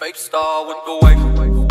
FabeStar with the wave.